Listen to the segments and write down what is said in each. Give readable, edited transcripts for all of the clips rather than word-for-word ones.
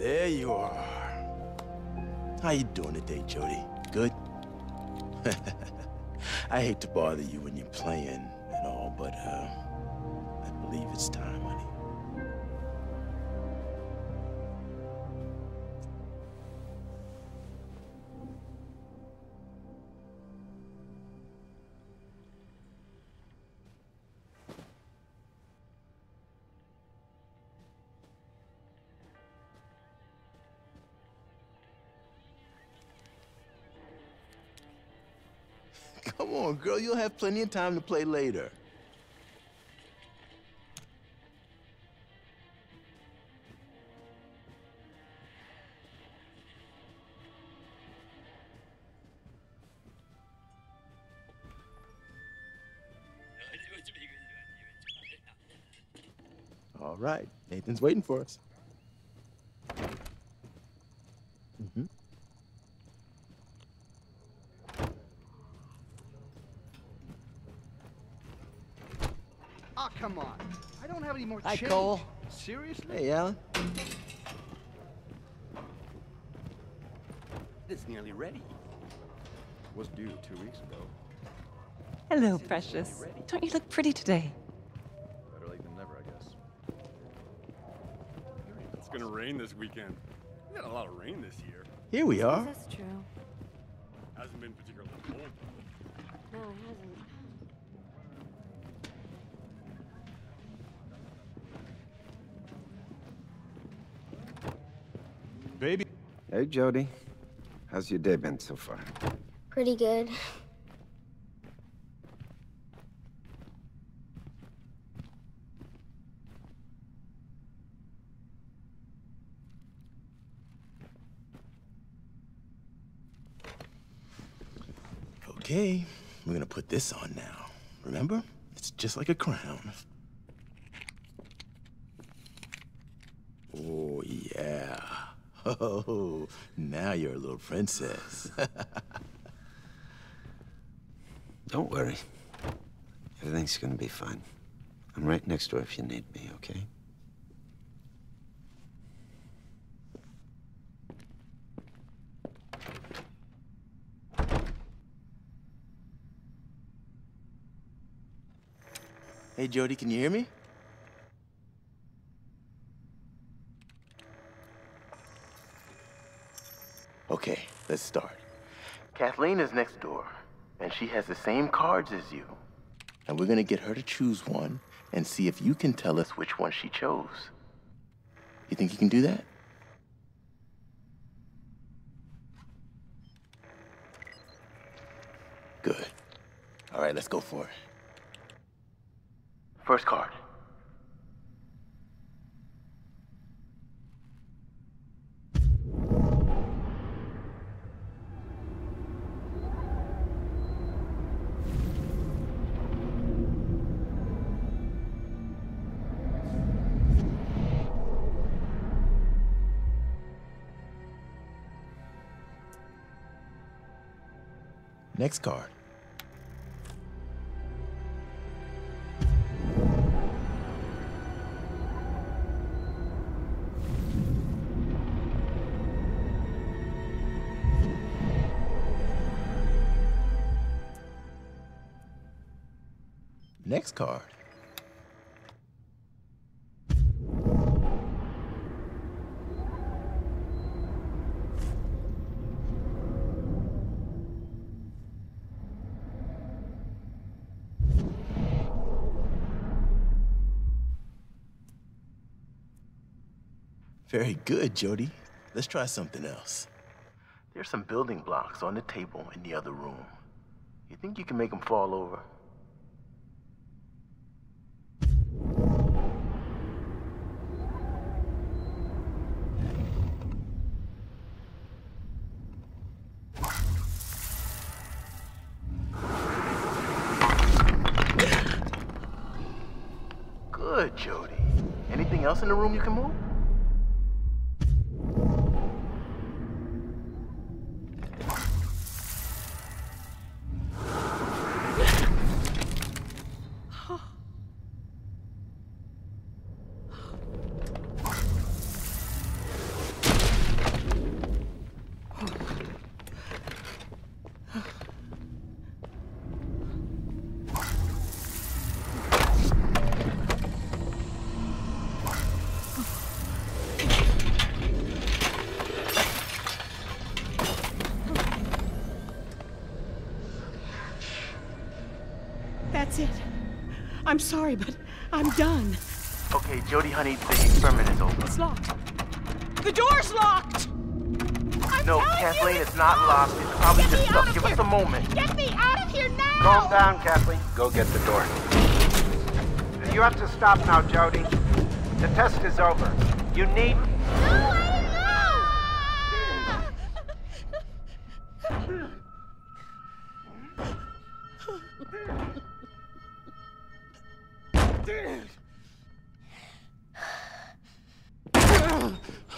there you are. How you doing today, Jodie? Good? I hate to bother you when you're playing and all, but I believe it's time, honey. Come on, girl, you'll have plenty of time to play later. All right, Nathan's waiting for us. Mm-hmm. Come on. I don't have any more change. Hi, Cole. Seriously? Hey, Alan. It's nearly ready. Was due 2 weeks ago. Hello, precious. Don't you look pretty today? Better late than never, I guess. It's gonna rain this weekend. We got a lot of rain this year. Here we are. That's true. Hasn't been particularly cold, though. No, it hasn't. Baby. Hey, Jodie. How's your day been so far? Pretty good. Okay, we're gonna put this on now. Remember? It's just like a crown. Oh, yeah. Oh, now you're a little princess. Don't worry. Everything's gonna be fine. I'm right next door if you need me, okay? Hey, Jodie, can you hear me? Okay, let's start. Kathleen is next door, and she has the same cards as you. And we're gonna get her to choose one and see if you can tell us which one she chose. You think you can do that? Good. All right, let's go for it. First card. Next card. Next card. Very good, Jodie. Let's try something else. There's some building blocks on the table in the other room. You think you can make them fall over? Good, Jodie. Anything else in the room you can move? I'm sorry, but I'm done. Okay, Jodie, honey, the experiment is over. It's locked. The door's locked! No, Kathleen, it's not locked. It's probably just stuck. Give us a moment. Get me out of here now! Calm down, Kathleen. Go get the door. You have to stop now, Jodie. The test is over. You need... No!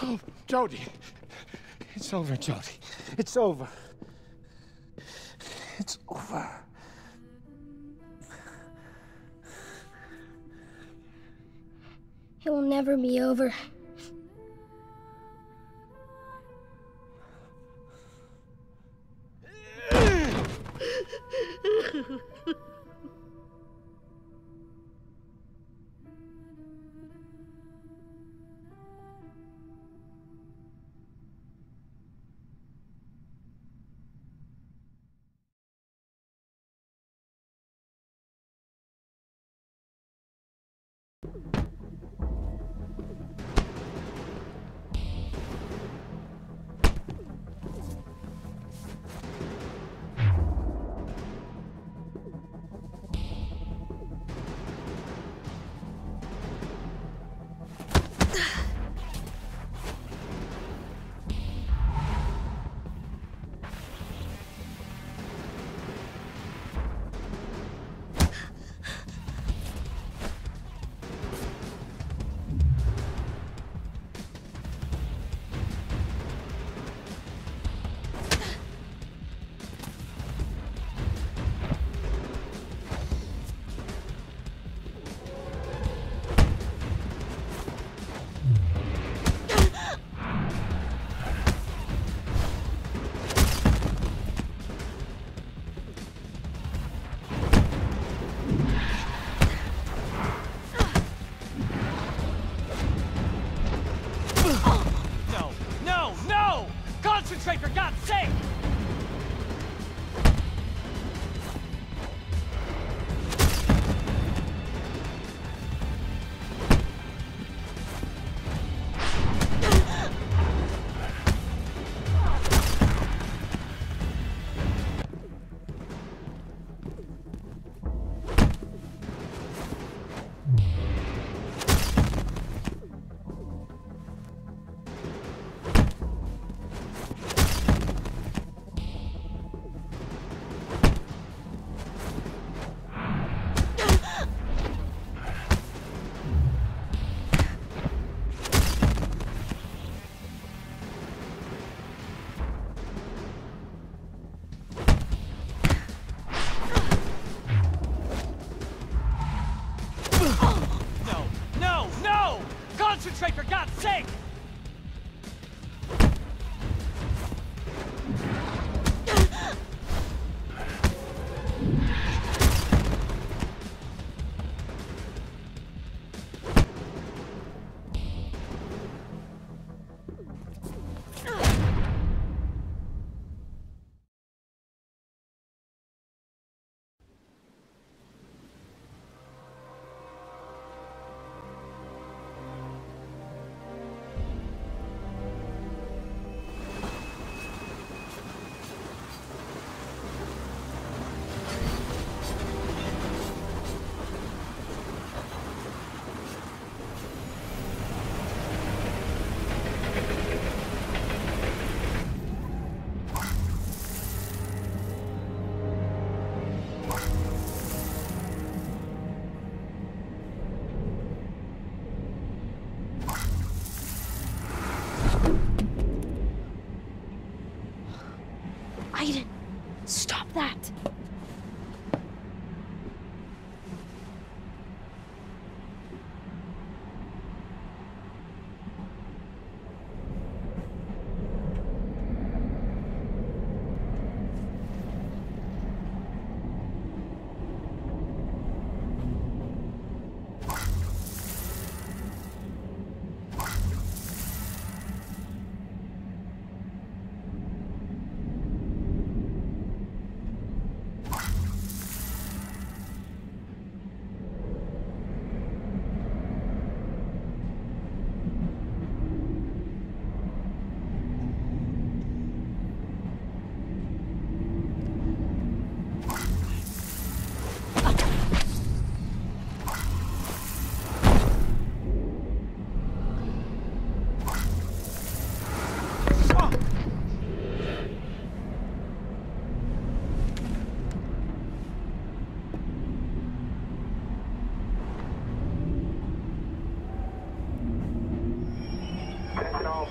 Oh, Jodie. It's over, Jodie. It's over. It's over. It will never be over. For God's sake! Concentrate, for God's sake!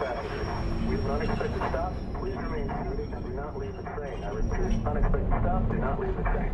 traffic. We have an unexpected stop. Please remain seated and do not leave the train. I repeat, unexpected stop. Do not leave the train.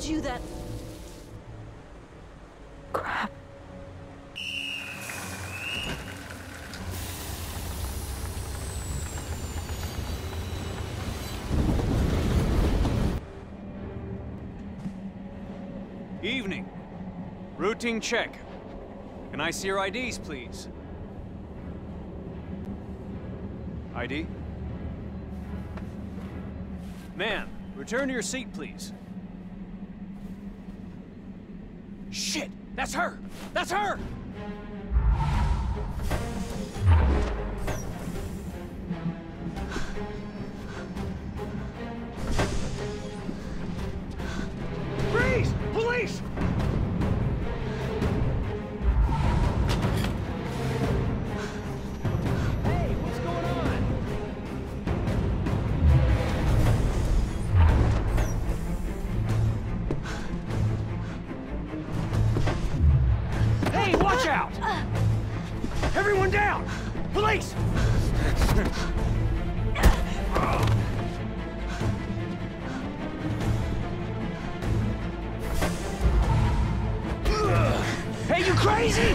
You that crap. Evening. Routine check. Can I see your IDs, please? ID? Ma'am, return to your seat, please. Shit! That's her! That's her! Freeze! Police! Everyone down! Police! Hey, you crazy?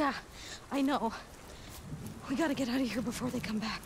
Yeah, I know. We gotta get out of here before they come back.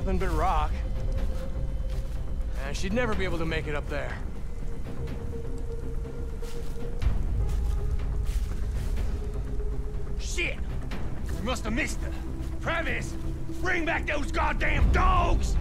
Nothing but rock. And she'd never be able to make it up there. Shit! We must have missed her. Travis, bring back those goddamn dogs!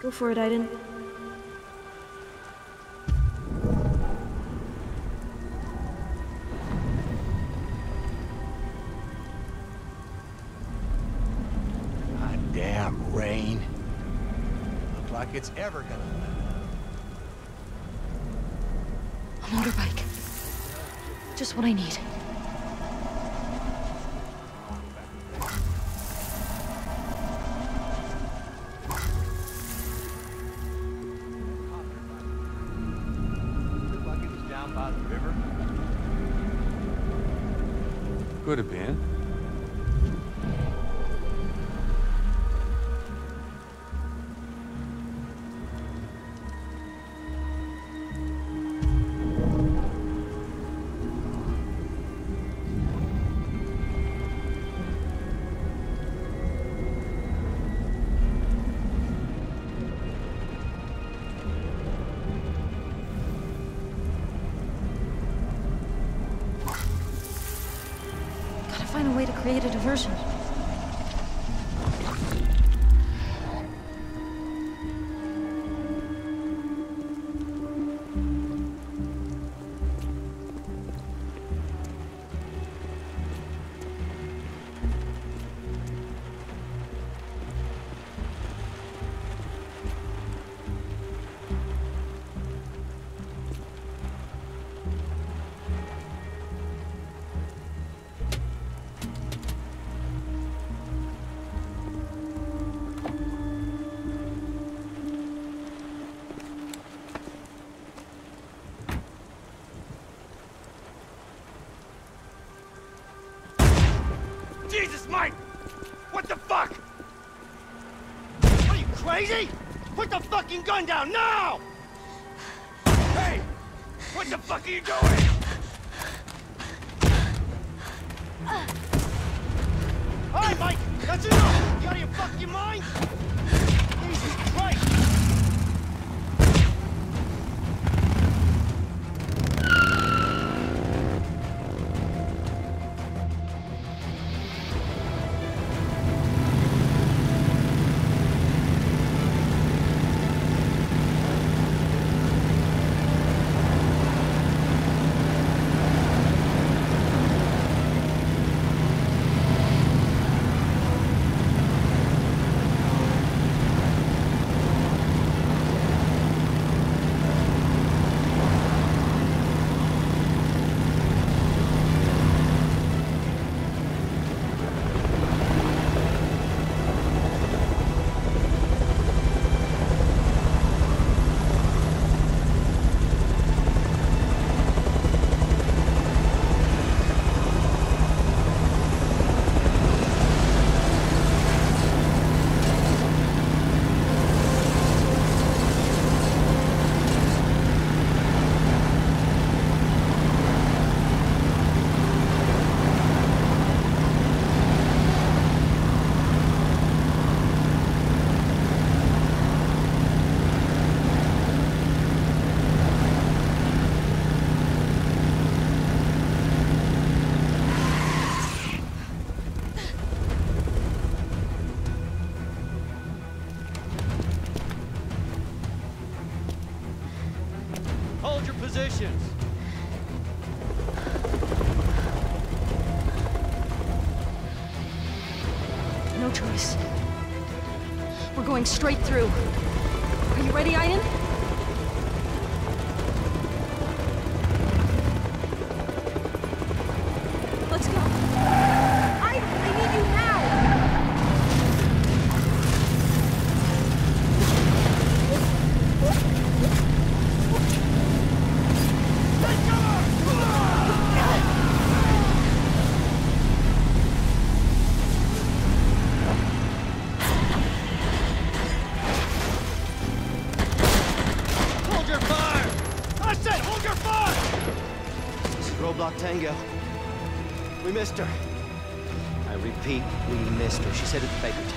Go for it, Aiden. Ah, damn rain. Look like it's ever gonna let up. A motorbike. Just what I need. Could have been. Find a way to create a diversion. Jesus, Mike! What the fuck? Are you crazy? Put the fucking gun down now! Hey! What the fuck are you doing? Hi, Mike! That's enough! You out of your fucking mind? Jesus Christ! Positions. no choice. We're going straight through. Are you ready, Aiden? Let's go. Aiden, I need you now. Hold your fire! I said hold your fire! This is Roadblock Tango. We missed her. I repeat, we missed her. She's headed to Bakertown.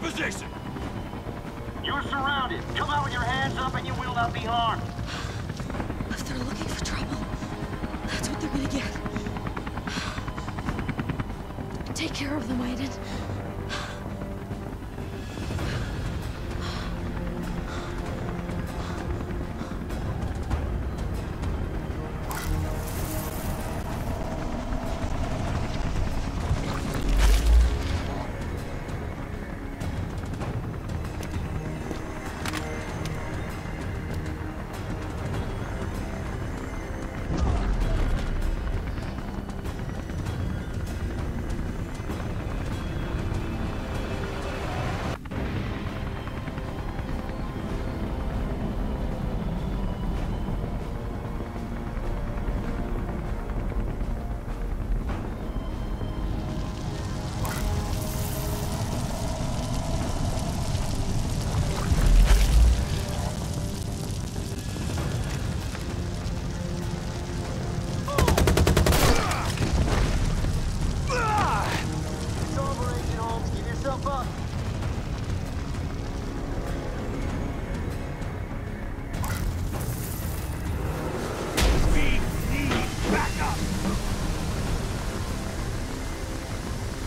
Position. You're surrounded. Come out with your hands up and you will not be harmed. If they're looking for trouble, that's what they're gonna get. Take care of them, Aiden.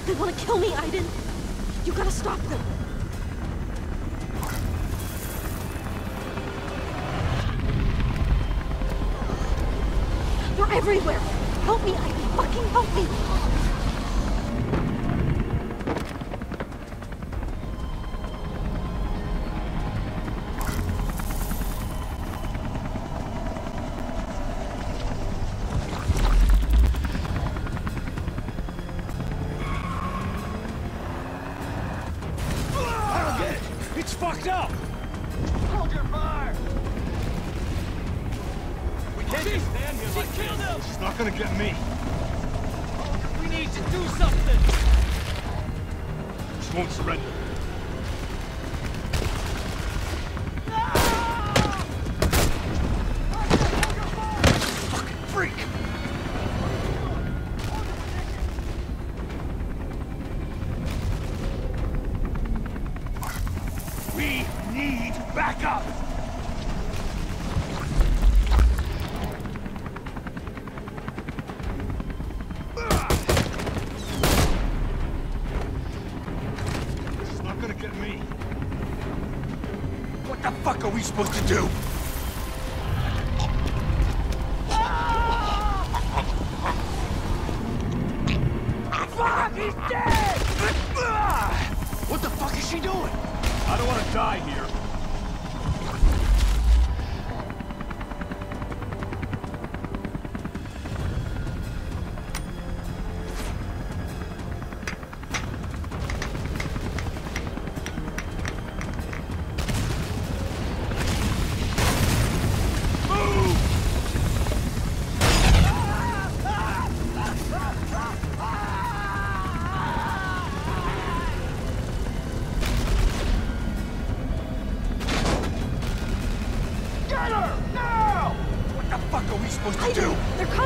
They want to kill me, Aiden! You gotta stop them! They're everywhere! Help me, Aiden! Fucking help me! It's fucked up! Hold your fire! We can't just stand here like this. She's not gonna get me. We need to do something! She won't surrender. What are we supposed to do? Fuck, he's dead! What the fuck is she doing? I don't want to die here.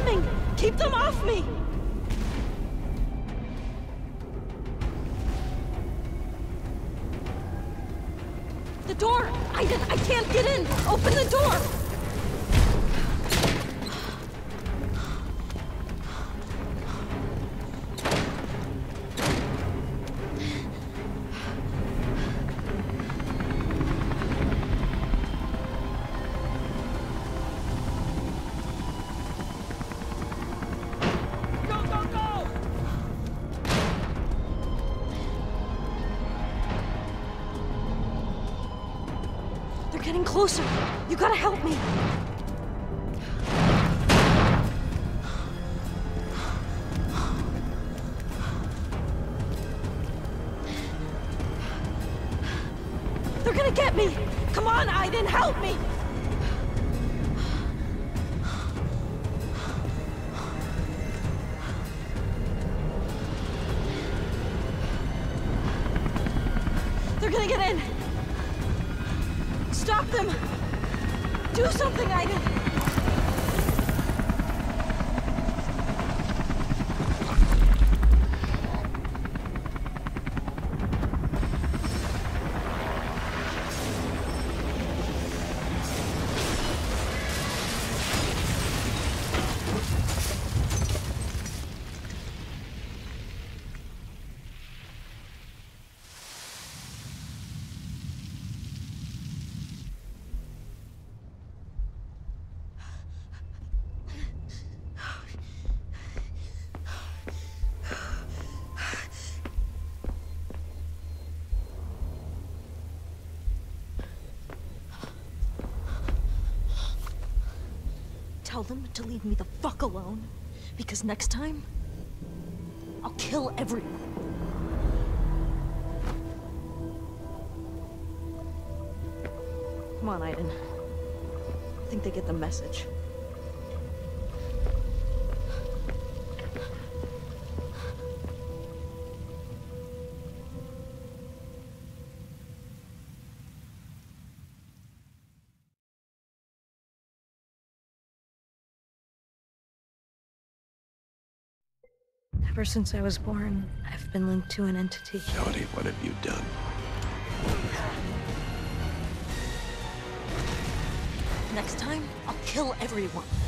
coming! Keep them off me! The door! I can't get in! Open the door! Getting closer. You gotta help me. They're gonna get me. Come on, Aiden, help me. They're gonna get in. Stop them! Do something, Aiden! Tell them to leave me the fuck alone, because next time, I'll kill everyone. Come on, Aiden. I think they get the message. Ever since I was born, I've been linked to an entity. Jodie, what have you done? Next time, I'll kill everyone.